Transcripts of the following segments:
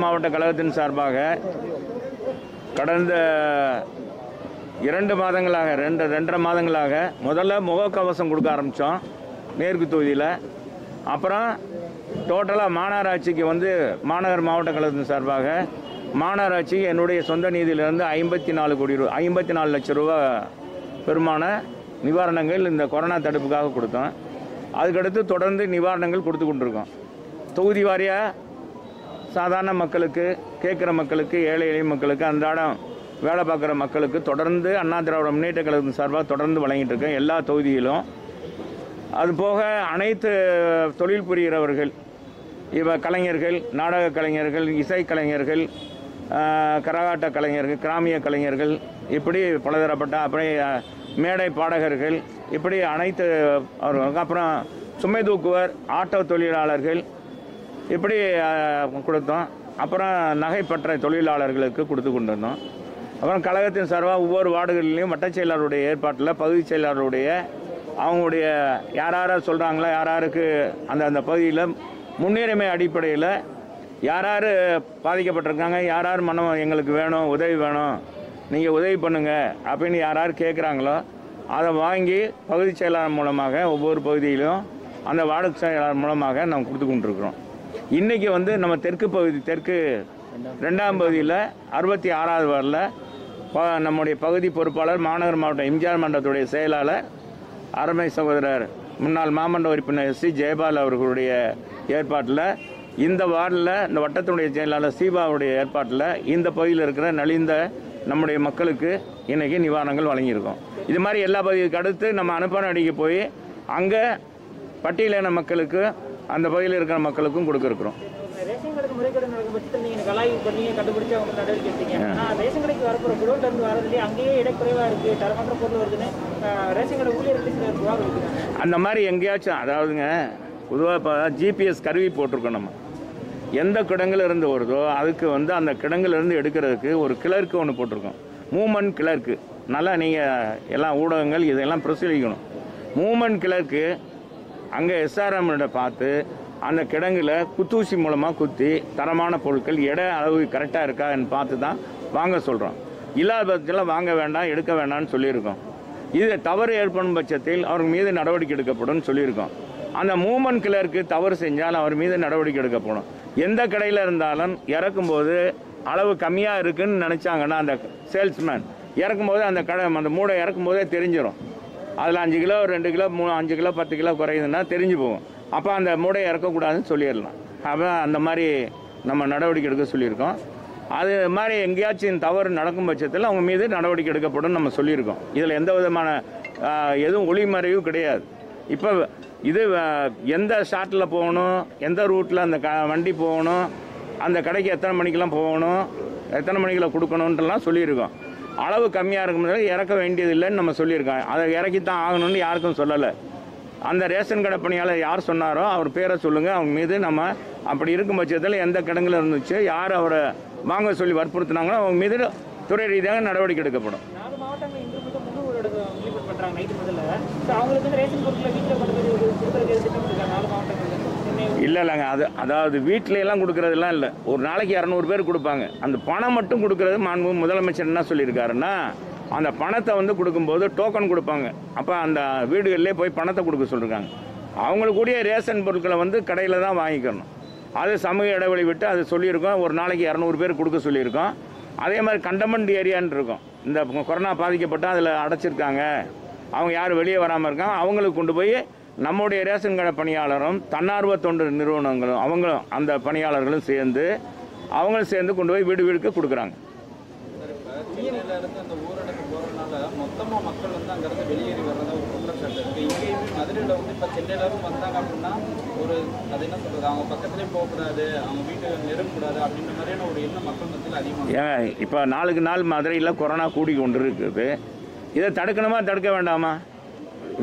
மாவட்ட கழகத்தின் சார்பாக கடந்த 2 மாதங்களாக முதல்ல முகக்கவசம் கொடுக்க ஆரம்பித்தோம் மேற்கு தொகுதியில். அப்புறம் டோட்டலாக மாநகராட்சிக்கு மாநகர் மாவட்ட கழகத்தின் சார்பாக மாநகராட்சிக்கு என்னுடைய சொந்த நிதியிலிருந்து 54 லட்சம் ரூபா பெருமான நிவாரணங்கள் இந்த கொரோனா தடுப்புக்காக கொடுத்தோம். அதுக்கடுத்து தொடர்ந்து நிவாரணங்கள் கொடுத்து கொண்டிருக்கோம். தொகுதி வாரியாக சாதாரண மக்களுக்கு, கேட்குற மக்களுக்கு, ஏழை எளிய மக்களுக்கு, அன்றாடம் வேலை பார்க்குற மக்களுக்கு தொடர்ந்து அண்ணா திராவிட முன்னேற்ற கழகத்தின் சார்பாக தொடர்ந்து வழங்கிட்டு இருக்கேன் எல்லா தொகுதியிலும். அதுபோக அனைத்து தொழில் புரிகிறவர்கள், கலைஞர்கள், நாடக கலைஞர்கள், இசை கலைஞர்கள், கரகாட்ட கலைஞர்கள், கிராமிய கலைஞர்கள், இப்படி பலதரப்பட்ட மேடை பாடகர்கள், இப்படி அனைத்து அவர்களுக்கு, அப்புறம் சுமை தூக்குவர், ஆட்டோ தொழிலாளர்கள், இப்படி கொடுத்தோம். அப்புறம் நகைப்பற்ற தொழிலாளர்களுக்கு கொடுத்து கொண்டு வந்தோம். அப்புறம் கழகத்தின் சார்பாக ஒவ்வொரு வார்டுகளிலையும் வட்டச் செயலாளருடைய ஏற்பாட்டில் பகுதி செயலாளருடைய அவங்களுடைய யாரார சொல்கிறாங்களோ, யாராருக்கு அந்த பகுதியில் முன்னுரிமை அடிப்படையில் யாரார் பாதிக்கப்பட்டிருக்காங்க, யாரார் மனம் எங்களுக்கு வேணும், உதவி வேணும், நீங்கள் உதவி பண்ணுங்கள் அப்படின்னு யாரார் கேட்குறாங்களோ அதை வாங்கி பகுதி செயலாளர் மூலமாக ஒவ்வொரு பகுதியிலும் அந்த வார்டு செயலாளர் மூலமாக நம்ம கொடுத்து கொண்டிருக்கிறோம். இன்றைக்கி நம்ம தெற்கு 2ஆம் பகுதியில் 66வது வார்டில் நம்முடைய பகுதி பொறுப்பாளர் மாநகர் மாவட்ட எம்ஜிஆர் மன்றத்துடைய செயலாளர் அருமை சகோதரர் முன்னாள் மாமன்ற உறுப்பினர் எஸ் சி ஜெயபால் அவர்களுடைய ஏற்பாட்டில் இந்த வார்டில் இந்த வட்டத்தினுடைய செயலாளர் சீபாவுடைய ஏற்பாட்டில் இந்த பகுதியில் இருக்கிற நலிந்த நம்முடைய மக்களுக்கு இன்றைக்கி நிவாரணங்கள் வழங்கியிருக்கோம். இது மாதிரி எல்லா பகுதிக்கு அடுத்து நம்ம அனுப்பனடிக்கு போய் அங்கே பட்டியலின மக்களுக்கு, அந்த பகுதியில் இருக்கிற மக்களுக்கும் கொடுக்கிருக்கிறோம். அந்த மாதிரி எங்கேயாச்சும், அதாவதுங்க, பொதுவாக இப்போ ஜிபிஎஸ் கருவி போட்டிருக்கோம். நம்ம எந்த கிடங்குலேருந்து வருதோ அதுக்கு அந்த கிடங்குலேருந்து எடுக்கிறதுக்கு ஒரு கிளர்க்கு ஒன்று போட்டிருக்கோம், மூமெண்ட் கிளர்க்கு. நல்லா நீங்கள் எல்லா ஊடகங்கள் இதெல்லாம் பிரசுரிக்கணும். மூமெண்ட் கிளர்க்கு அங்கே எஸ்ஆர்எம்மிட பார்த்து அந்த கிடங்கில் குத்தூசி மூலமாக குத்தி தரமான பொருட்கள் எடை அளவு கரெக்டாக இருக்கான்னு பார்த்து தான் வாங்க சொல்கிறோம். இல்லாத பட்சத்தில் வாங்க வேண்டாம், எடுக்க வேண்டாம்னு சொல்லியிருக்கோம். இது தவறு ஏற்படும் பட்சத்தில் அவர் மீது நடவடிக்கை எடுக்கப்படும் சொல்லியிருக்கோம். அந்த மூமெண்ட் கிளர்க்கு தவறு செஞ்சால் அவர் மீது நடவடிக்கை எடுக்கப்படும். எந்த கடையில் இருந்தாலும் இறக்கும்போது அளவு கம்மியாக இருக்குதுன்னு நினச்சாங்கன்னா அந்த சேல்ஸ்மேன் இறக்கும்போது அந்த கடை அந்த மூடை இறக்கும்போதே தெரிஞ்சிடும். அதில் 5 கிலோ, 2 கிலோ, 5 கிலோ, 10 கிலோ குறையுதுன்னா தெரிஞ்சு போகும். அப்போ அந்த மூடையை இறக்கக்கூடாதுன்னு சொல்லிடலாம். அப்போ அந்த மாதிரி நம்ம நடவடிக்கை எடுக்க சொல்லியிருக்கோம். அது மாதிரி எங்கேயாச்சும் தவறு நடக்கும் பட்சத்தில் அவங்க மீது நடவடிக்கை எடுக்கப்படும் நம்ம சொல்லியிருக்கோம். இதில் எந்த விதமான எதுவும் ஒளிமறைவும் கிடையாது. இப்போ இது எந்த ஷாட்டில் போகணும், எந்த ரூட்டில் அந்த வண்டி போகணும், அந்த கடைக்கு எத்தனை மணிக்கெலாம் போகணும், எத்தனை மணிக்கெலாம் கொடுக்கணுன்றலாம் சொல்லியிருக்கோம். அளவு கம்மியாக இருக்கும்போது இறக்க வேண்டியது இல்லைன்னு நம்ம சொல்லியிருக்கோம். அதை இறக்கி தான் ஆகணும்னு யாருக்கும் சொல்லலை. அந்த ரேஷன் கடை பணியாளர் யார் சொன்னாரோ அவர் பேரை சொல்லுங்கள். அவங்க மீது நம்ம அப்படி இருக்கும் பட்சத்தில் எந்த கிடங்கில் இருந்துச்சு, யார் அவரை வாங்க சொல்லி வற்புறுத்தினாங்களோ அவங்க மீது துறை ரீதியாக நடவடிக்கை எடுக்கப்படும். இல்லை இல்லைங்க, அதாவது வீட்டிலலாம் கொடுக்குறதுலாம் இல்லை. ஒரு நாளைக்கு 200 பேர் கொடுப்பாங்க. அந்த பணம் மட்டும் கொடுக்குறது மாண்பு முதலமைச்சர் என்ன சொல்லியிருக்காருன்னா, அந்த பணத்தை கொடுக்கும்போது டோக்கன் கொடுப்பாங்க. அப்போ அந்த வீடுகளிலே போய் பணத்தை கொடுக்க சொல்லியிருக்காங்க. அவங்களுக்குரிய ரேஷன் பொருட்களை கடையில் தான் வாங்கிக்கணும். அது சமூக இடைவெளி விட்டு அது சொல்லியிருக்கோம். ஒரு நாளைக்கு 200 பேர் கொடுக்க சொல்லியிருக்கோம். அதே மாதிரி கண்டமண்ட் ஏரியான்னு இருக்கும். இந்த கொரோனா பாதிக்கப்பட்ட அதில் அடைச்சிருக்காங்க, அவங்க யாரும் வெளியே வராமல் இருக்காங்க, அவங்களுக்கு கொண்டு போய் நம்முடைய ரேஷன் கடை பணியாளரும் தன்னார்வ தொண்டு நிறுவனங்களும் அவங்களும் அந்த பணியாளர்களும் சேர்ந்து கொண்டு போய் வீடு வீடுக்கு கொடுக்குறாங்க. இப்போ நாளுக்கு நாள் மதுரையில் கொரோனா கூடி கொண்டு இருக்குது. இதை தடுக்கணுமா தடுக்க வேண்டாமா?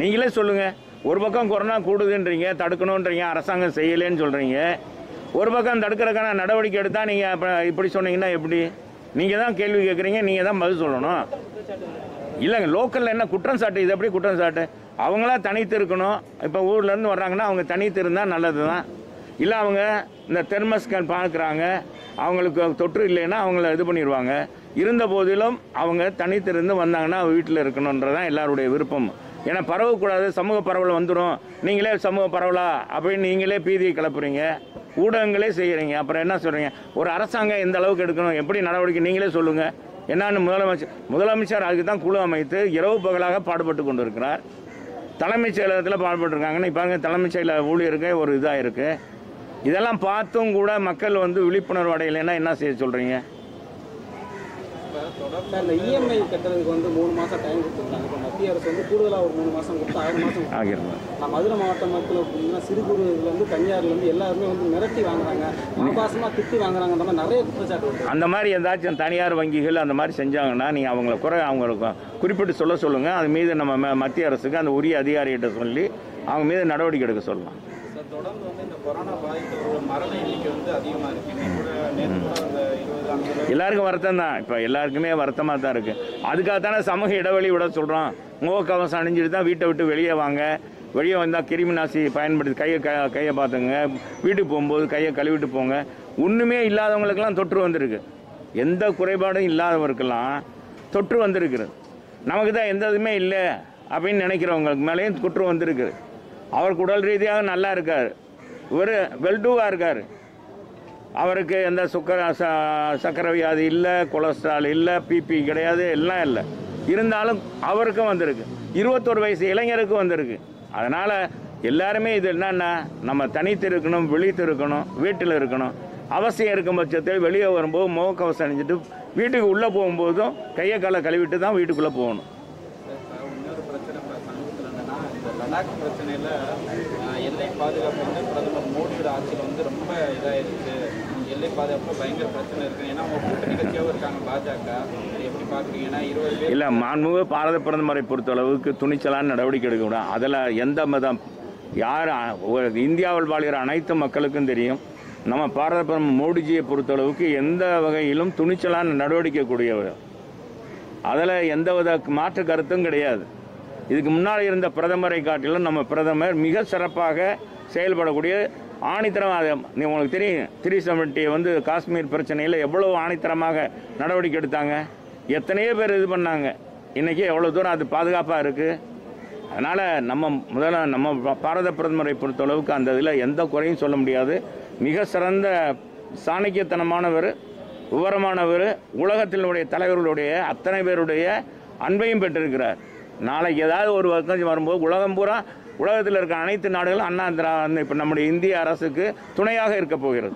நீங்களே சொல்லுங்கள். ஒரு பக்கம் கொரோனா கூடுதுன்றீங்க, தடுக்கணுன்றீங்க, அரசாங்கம் செய்யலேன்னு சொல்கிறீங்க. ஒரு பக்கம் தடுக்கிறதுக்கான நடவடிக்கை எடுத்தால் நீங்கள் இப்போ இப்படி சொன்னீங்கன்னா எப்படி? நீங்கள் தான் கேள்வி கேட்குறீங்க, நீங்கள் தான் பதில் சொல்லணும். இல்லைங்க, லோக்கலில் என்ன குற்றம் சாட்டு? இது எப்படி குற்றம் சாட்டு? அவங்களா தனித்து இருக்கணும். இப்போ ஊர்லேருந்து வர்றாங்கன்னா அவங்க தனித்து இருந்தால் நல்லது தான். இல்லை அவங்க இந்த தெர்மஸ்கேன் பார்க்குறாங்க, அவங்களுக்கு தொற்று இல்லைன்னா அவங்கள இது பண்ணிடுவாங்க. இருந்த போதிலும் அவங்க தனித்திருந்து வந்தாங்கன்னா வீட்டில் இருக்கணுன்றதான் எல்லாருடைய விருப்பம். ஏன்னா பரவக்கூடாது, சமூக பரவல் வந்துடும், நீங்களே சமூக பரவலா அப்படின்னு நீங்களே பீதியை கிளப்புறீங்க, ஊடகங்களே செய்கிறீங்க. அப்புறம் என்ன சொல்கிறீங்க? ஒரு அரசாங்கம் எந்த அளவுக்கு எடுக்கணும், எப்படி நடவடிக்கை நீங்களே சொல்லுங்கள் என்னான்னு. முதலமைச்சர் அதுக்கு தான் குழு அமைத்து இரவு பகலாக பாடுபட்டு கொண்டு இருக்கிறார். தலைமைச் செயலகத்தில் பாடுபட்டுருக்காங்கன்னு இப்போ தலைமைச் செயலக ஊழியருக்கு ஒரு இதாக இருக்குது. இதெல்லாம் பார்த்தும் கூட மக்கள் வந்து விழிப்புணர்வு அடையலைன்னா என்ன செய்ய சொல்கிறீங்க? அந்த மாதிரி ஏதாச்சும் தனியார் வங்கிகள் அந்த மாதிரி செஞ்சாங்கன்னா நீங்கள் அவங்கள குறை அவங்களுக்கு குறிப்பிட்டு சொல்ல சொல்லுங்கள். அது மீது நம்ம மத்திய அரசுக்கு அந்த உரிய அதிகாரிகிட்ட சொல்லி அவங்க மீது நடவடிக்கை எடுக்க சொல்லலாம். தொடர்ந்து வந்து இந்த கொரோனா பாதித்தவர்கள் மரண எண்ணிக்கை வந்து அதிகமாக இருக்குது. எல்லாருக்கும் வருத்தம் தான், இப்போ எல்லாருக்குமே வருத்தமாக தான் இருக்குது. அதுக்காகத்தானே சமூக இடைவெளி விட சொல்கிறோம். முகக்கவசம் அணிஞ்சிட்டு தான் வீட்டை விட்டு வெளியே வாங்க. வெளியே வந்தால் கிருமி நாசி பயன்படுத்தி கையை பார்த்துங்க. வீட்டுக்கு போகும்போது கையை கழுவிட்டு போங்க. ஒன்றுமே இல்லாதவங்களுக்கெல்லாம் தொற்று வந்திருக்கு. எந்த குறைபாடும் இல்லாதவருக்கெல்லாம் தொற்று வந்திருக்கிறது. நமக்கு தான் எந்த இதுவுமே இல்லை அப்படின்னு நினைக்கிறவங்களுக்கு மேலேயும் தொற்று வந்திருக்குது. அவருக்கு உடல் ரீதியாக நல்லா இருக்கார், ஒரு வெல்டூவாக இருக்கார், அவருக்கு எந்த சக்கரை வியாதி இல்லை, கொலஸ்ட்ரால் இல்லை, பிபி கிடையாது, எல்லாம் இல்லை. இருந்தாலும் அவருக்கும் வந்திருக்கு, 21 வயசு இளைஞருக்கு வந்திருக்கு. அதனால் எல்லாருமே இது என்னென்னா நம்ம தனித்து இருக்கணும், வெளித்து இருக்கணும், வீட்டில் இருக்கணும். அவசியம் இருக்கும் பட்சத்தில் வெளியே வரும்போது முகக்கவசம் அணிஞ்சிட்டு, வீட்டுக்கு உள்ளே போகும்போதும் கையை காலை கழுவிட்டு தான் வீட்டுக்குள்ளே போகணும். லடாக் பிரச்சனையில் எல்லை பாதுகாப்பு வந்து பிரதமர் மோடியோட ஆட்சியில் வந்து ரொம்ப இதாகிருக்கு. எல்லை பாதுகாப்பு பயங்கர பிரச்சனை இருக்குது. ஏன்னா அவங்க கூட்ட நிகழ்ச்சியாகவும் இருக்காங்க பாஜக. எப்படி பார்க்குறீங்கன்னா 20 பேர் இல்லை, மாண்புமிகு பாரத பிரதமரை பொறுத்தளவுக்கு துணிச்சலான நடவடிக்கை எடுக்க கூடாது. அதில் எந்த மதம் யார் இந்தியாவில் வாழ்கிற அனைத்து மக்களுக்கும் தெரியும். நம்ம பாரத பிரதமர் மோடிஜியை பொறுத்தளவுக்கு எந்த வகையிலும் துணிச்சலான நடவடிக்கை கூடியவர். அதில் எந்தவித மாற்று கருத்தும் கிடையாது. இதுக்கு முன்னால் இருந்த பிரதமரை காட்டிலும் நம்ம பிரதமர் மிக சிறப்பாக செயல்படக்கூடிய ஆணித்தரமாக, உங்களுக்கு தெரியும் 370 வந்து காஷ்மீர் பிரச்சனையில் எவ்வளோ ஆணித்தரமாக நடவடிக்கை எடுத்தாங்க, எத்தனையோ பேர் இது பண்ணாங்க, இன்றைக்கி எவ்வளோ தூரம் அது பாதுகாப்பாக இருக்குது. அதனால் நம்ம பாரத பிரதமரை பொறுத்தளவுக்கு அந்த இதில் எந்த குறையும் சொல்ல முடியாது. மிக சிறந்த சாணக்கியத்தனமானவர், விவரமானவர், உலகத்தினுடைய தலைவர்களுடைய அத்தனை பேருடைய அன்பையும் பெற்றிருக்கிறார். நாளைக்கு ஏதாவது ஒரு வர்க்கம் வரும்போது உலகம் பூரா உலகத்தில் இருக்க அனைத்து நாடுகளும் அண்ணா திராவிட இப்போ நம்முடைய இந்திய அரசுக்கு துணையாக இருக்க போகிறது.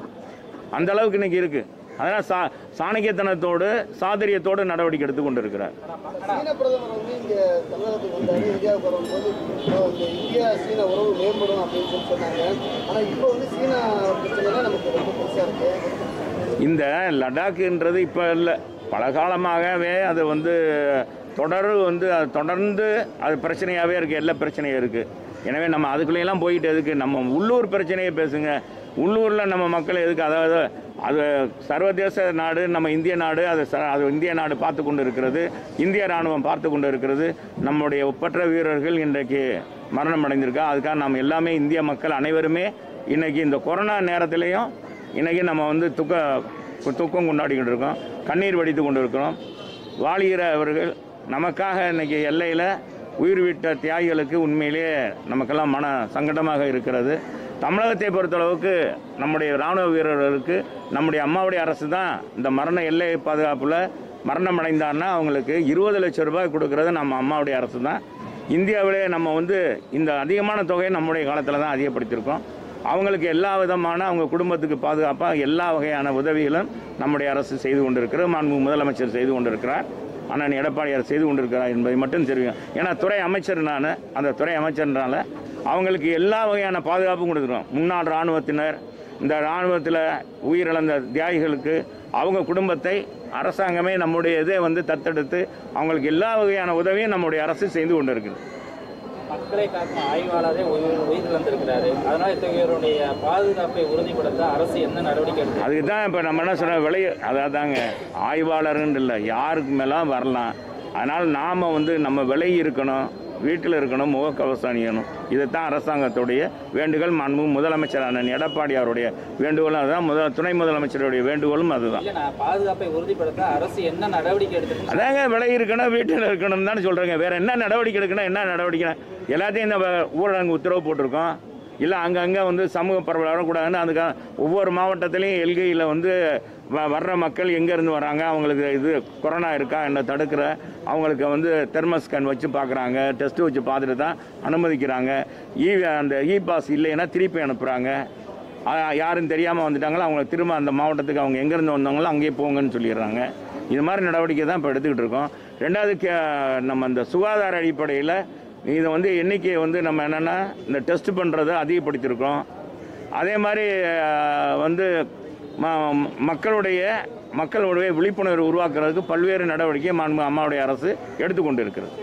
அந்த அளவுக்கு இன்றைக்கி இருக்குது. அதனால் சாணக்கியத்தனத்தோடு சாதுரியத்தோடு நடவடிக்கை எடுத்து கொண்டு இருக்கிறார். இந்த லடாக்குன்றது இப்போ இல்லை, பல காலமாகவே அது வந்து தொடர்ந்து அது பிரச்சனையாகவே இருக்குது, எல்லா பிரச்சனையும் இருக்குது. எனவே நம்ம அதுக்குள்ளேயெல்லாம் போயிட்டு எதுக்கு, நம்ம உள்ளூர் பிரச்சனையை பேசுங்க. உள்ளூரில் நம்ம மக்கள் எதுக்கு, அதாவது அது சர்வதேச நாடு, நம்ம இந்திய நாடு, அது இந்திய நாடு பார்த்து கொண்டு இருக்கிறது, இந்திய இராணுவம் பார்த்து கொண்டு இருக்கிறது. நம்முடைய ஒப்பற்ற வீரர்கள் இன்றைக்கு மரணம் அடைந்திருக்கா, அதுக்காக நாம் எல்லாமே இந்திய மக்கள் அனைவருமே இன்றைக்கி இந்த கொரோனா நேரத்துலேயும் இன்றைக்கி நம்ம வந்து துக்கம் கொண்டாடிக்கிட்டு இருக்கோம், கண்ணீர் வடித்து கொண்டு இருக்கிறோம். வாழ்கிற அவர்கள் நமக்காக இன்றைக்கி எல்லையில் உயிர் விட்ட தியாகிகளுக்கு உண்மையிலேயே நமக்கெல்லாம் மன சங்கடமாக இருக்கிறது. தமிழகத்தை பொறுத்தளவுக்கு நம்முடைய இராணுவ வீரர்களுக்கு நம்முடைய அம்மாவுடைய அரசு தான் இந்த மரண எல்லை பாதுகாப்பில் மரணம் அடைந்தார்னா அவங்களுக்கு 20 லட்சம் ரூபாய் கொடுக்கறது நம்ம அம்மாவுடைய அரசு தான். இந்தியாவிலே நம்ம வந்து இந்த அதிகமான தொகையை நம்முடைய காலத்தில் தான் அதிகப்படுத்தியிருக்கோம். அவங்களுக்கு எல்லா விதமான அவங்க குடும்பத்துக்கு பாதுகாப்பாக எல்லா வகையான உதவிகளும் நம்முடைய அரசு செய்து கொண்டிருக்கிறது. மாண்புமிகு முதலமைச்சர் செய்து கொண்டிருக்கிறார், அண்ணன் எடப்பாடியார் செய்து கொண்டிருக்கிறார் என்பதை மட்டும் தெரியும். ஏன்னா துறை அமைச்சர் நான், அந்த துறை அமைச்சர்னால அவங்களுக்கு எல்லா வகையான பாதுகாப்பும் கொடுத்துருவோம். முன்னாள் இராணுவத்தினர், இந்த இராணுவத்தில் உயிரிழந்த தியாகிகளுக்கு அவங்க குடும்பத்தை அரசாங்கமே நம்முடைய இதை வந்து தத்தெடுத்து அவங்களுக்கு எல்லா வகையான உதவியும் நம்முடைய அரசு செய்து கொண்டிருக்கிறது. மக்களை காக்கும் ஆய்வாளரே உயிரிழந்திருக்கிறாரு. அதனால் இத்தகையோருடைய பாதுகாப்பை உறுதிப்படுத்த அரசு என்ன நடவடிக்கை எடுக்கும்? அதுக்கு தான் இப்போ நம்ம என்ன சொல்கிறோம், அதாதாங்க ஆய்வாளருன்னு இல்லை, யாருக்கு மேலாம் வரலாம். அதனால் நாம் வந்து நம்ம விலகி இருக்கணும், வீட்டில் இருக்கணும், முகக்கவசம் அணியணும். இதுதான் அரசாங்கத்துடைய வேண்டுகோள். மாண்பு முதலமைச்சரான எடப்பாடி அவருடைய வேண்டுகோளும் அதுதான், துணை முதலமைச்சருடைய வேண்டுகோளும் அதுதான். பாதுகாப்பை உறுதிப்படுத்த அரசு என்ன நடவடிக்கை எடுக்கணும்? அதாங்க விலகி இருக்கணும், வீட்டில் இருக்கணும் தான் சொல்கிறேங்க. வேறு என்ன நடவடிக்கை எடுக்கணும்? என்ன நடவடிக்கை? எல்லாத்தையும் இந்த ஊரடங்கு உத்தரவு போட்டிருக்கோம். இல்லை அங்கங்கே சமூக பரவல் வரக்கூடாதுன்னு அதுக்காக ஒவ்வொரு மாவட்டத்திலையும் எல்கையில் வர்ற மக்கள் எங்கேருந்து வராங்க, அவங்களுக்கு இது கொரோனா இருக்கா என்ன தடுக்கிற, அவங்களுக்கு தெர்மஸ்கேன் வச்சு பார்க்குறாங்க, டெஸ்ட்டு வச்சு பார்த்துட்டு தான் அனுமதிக்கிறாங்க. அந்த இ பாஸ் இல்லைன்னா திருப்பி அனுப்புகிறாங்க. யாரும் தெரியாமல் வந்துட்டாங்களோ அவங்களை திரும்ப அந்த மாவட்டத்துக்கு அவங்க எங்கேருந்து வந்தவங்களோ அங்கேயே போங்கன்னு சொல்லிடுறாங்க. இது மாதிரி நடவடிக்கை தான் இப்போ எடுத்துக்கிட்டு இருக்கோம். ரெண்டாவது நம்ம இந்த சுகாதார அடிப்படையில் இதை எண்ணிக்கையை நம்ம என்னென்னா இந்த டெஸ்ட் பண்ணுறதை அதிகப்படுத்தியிருக்கோம். அதே மாதிரி மக்களுடைய விழிப்புணர்வு உருவாக்குறதுக்கு பல்வேறு நடவடிக்கை மாண்பு அம்மாவுடைய அரசு எடுத்துக்கொண்டு இருக்கிறது.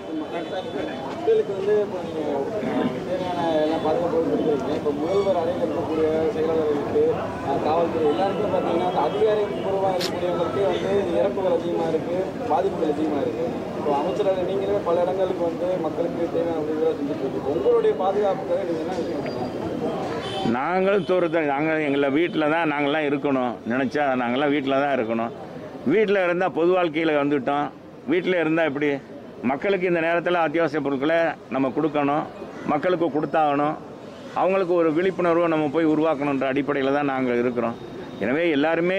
நாங்களும் நாங்கள் எங்களை வீட்டில் தான் நாங்கள்லாம் இருக்கணும். நினச்சா நாங்கள்லாம் வீட்டில் தான் இருக்கணும். வீட்டில் இருந்தால் பொது வாழ்க்கையில் வந்துவிட்டோம். வீட்டில் இருந்தால் எப்படி மக்களுக்கு இந்த நேரத்தில் அத்தியாவசிய பொருட்களை நம்ம கொடுக்கணும், மக்களுக்கு கொடுத்தாகணும். அவங்களுக்கு ஒரு விழிப்புணர்வை நம்ம போய் உருவாக்கணுன்ற அடிப்படையில் தான் நாங்கள் இருக்கிறோம். எனவே எல்லாருமே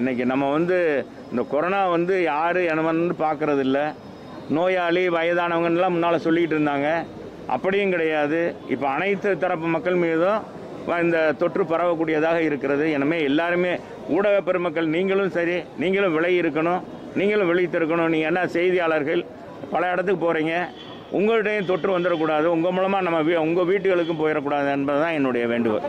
இன்றைக்கி நம்ம இந்த கொரோனா யார் என்னவன்னு பார்க்குறது இல்லை. நோயாளி வயதானவங்கலாம் முன்னால் சொல்லிக்கிட்டு இருந்தாங்க, அப்படியும் கிடையாது. இப்போ அனைத்து தரப்பு மக்கள் மீதும் இந்த தொற்று பரவக்கூடியதாக இருக்கிறது. எனவே எல்லாருமே ஊடக பெருமக்கள் நீங்களும் சரி, நீங்களும் விலகி இருக்கணும், நீங்களும் விழித்திருக்கணும். நீங்கள் என்ன செய்தியாளர்கள் பல இடத்துக்கு போகிறீங்க, உங்கள்கிட்டையும் தொற்று வந்துடக்கூடாது, உங்கள் மூலமாக நம்ம உங்கள் வீட்டுகளுக்கும் போயிடக்கூடாது என்பது தான் என்னுடைய வேண்டுகோள்.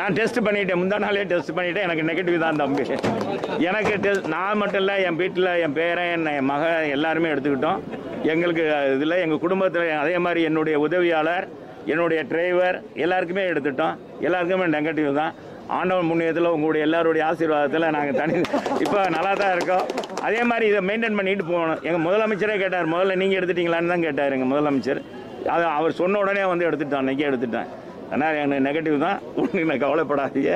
நான் டெஸ்ட் பண்ணிவிட்டேன், முந்தா நாளே டெஸ்ட் பண்ணிவிட்டேன். எனக்கு நெகட்டிவ் தான் தம்பி. எனக்கு நான் மட்டும் இல்லை, என் வீட்டில் என் பேரன், என் மகன் எல்லாருமே எடுத்துக்கிட்டோம். எங்களுக்கு இதில் எங்கள் குடும்பத்தில் அதே மாதிரி என்னுடைய உதவியாளர், என்னுடைய டிரைவர் எல்லாருக்குமே எடுத்துட்டோம். எல்லாருக்குமே நெகட்டிவ் தான். ஆண்டவன் முன்னியத்தில் உங்களுடைய எல்லாருடைய ஆசீர்வாதத்தில் நாங்கள் இப்போ நல்லா தான் இருக்கோம். அதே மாதிரி இதை மெயின்டைன் பண்ணிட்டு போகணும். எங்கள் முதலமைச்சரே கேட்டார், முதல்ல நீங்கள் எடுத்துட்டீங்களான்னு தான் கேட்டார் எங்கள் முதலமைச்சர். அது அவர் சொன்ன உடனே எடுத்துட்டான், அன்றைக்கே எடுத்துட்டேன். அதனால் எனக்கு நெகட்டிவ் தான், உங்களுக்கு நான் கவலைப்படாதீங்க.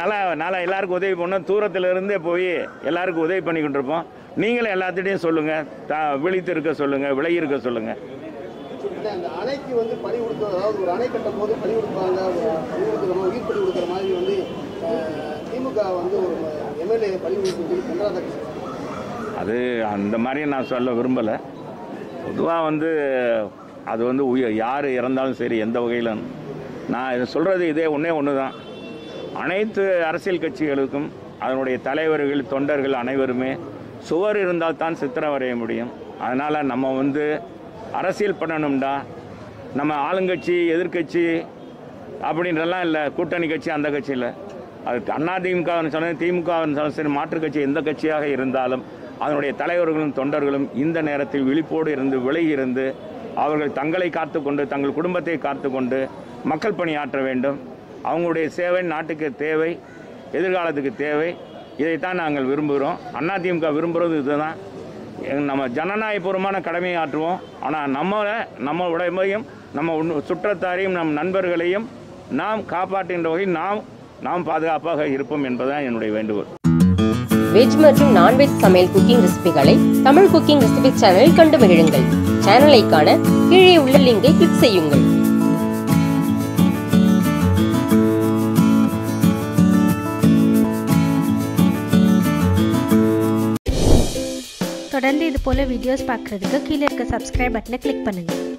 நல்லா எல்லாருக்கும் உதவி பண்ணோம். தூரத்திலிருந்தே போய் எல்லாருக்கும் உதவி பண்ணிக்கிட்டு இருப்போம். நீங்களும் எல்லாத்திட்டையும் சொல்லுங்கள், விழித்து இருக்க சொல்லுங்கள், விலகி இருக்க சொல்லுங்கள். அது அந்த மாதிரி நான் சொல்ல விரும்பலை. பொதுவாக அது யார் இறந்தாலும் சரி, எந்த வகையில் நான் இதை சொல்கிறது இதே ஒன்றே ஒன்று தான். அனைத்து அரசியல் கட்சிகளுக்கும் அதனுடைய தலைவர்கள், தொண்டர்கள் அனைவருமே சுவர் இருந்தால் தான் சித்திரம் வரைய முடியும். அதனால் நம்ம அரசியல் பண்ணணும்டா. நம்ம ஆளுங்கட்சி எதிர்கட்சி அப்படின்றலாம் இல்லை, கூட்டணி கட்சி அந்த கட்சியில் அதுக்கு அதிமுகன்னு சொன்னால் திமுகன்னு சொன்னால் சரி, மாற்றுக் கட்சி எந்த கட்சியாக இருந்தாலும் அதனுடைய தலைவர்களும் தொண்டர்களும் இந்த நேரத்தில் விழிப்போடு இருந்து விலகி இருந்து அவர்கள் தங்களை காத்து கொண்டு தங்கள் குடும்பத்தை காத்து கொண்டு மக்கள் பணியாற்ற வேண்டும். அவங்களுடைய சேவை நாட்டுக்கு தேவை, எதிர்காலத்துக்கு தேவை. இதைத்தான் நாங்கள் விரும்புகிறோம். அதிமுக விரும்புகிறது இதுதான். நம்ம ஜனநாயகபூர்வமான கடமையை ஆற்றுவோம். ஆனால் நம்ம உடம்பையும் நம்ம சுற்றத்தாரையும் நம் நண்பர்களையும் நாம் காப்பாற்றுகின்ற வகையில் நாம் பாதுகாப்பாக இருப்போம் என்பதுதான் என்னுடைய வேண்டுகோள். வெஜ் மற்றும் நான்வெஜ் சமையல் குக்கிங் ரெசிபிகளை தமிழ் குக்கிங் ரெசிபி சேனலில் கண்டு மகிழுங்கள். சேனலை காண கீழே உள்ள லிங்கை கிளிக் செய்யுங்கள். தொடர்ந்து இது போல வீடியோஸ் பார்க்குறதுக்கு கீழே இருக்க சப்ஸ்கிரைப் பட்டனை கிளிக் பண்ணுங்கள்.